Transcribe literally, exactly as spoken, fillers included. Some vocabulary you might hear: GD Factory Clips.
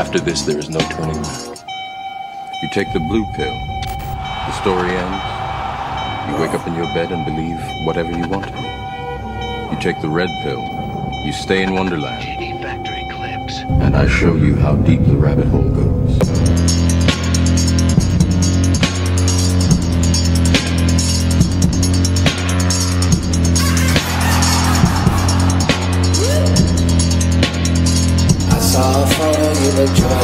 After this, there is no turning back. You take the blue pill. The story ends. You wake up in your bed and believe whatever you want to. You take the red pill. You stay in Wonderland. G D Factory Clips. And I show you how deep the rabbit hole goes. Try.